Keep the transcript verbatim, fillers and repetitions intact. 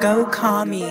1gokami.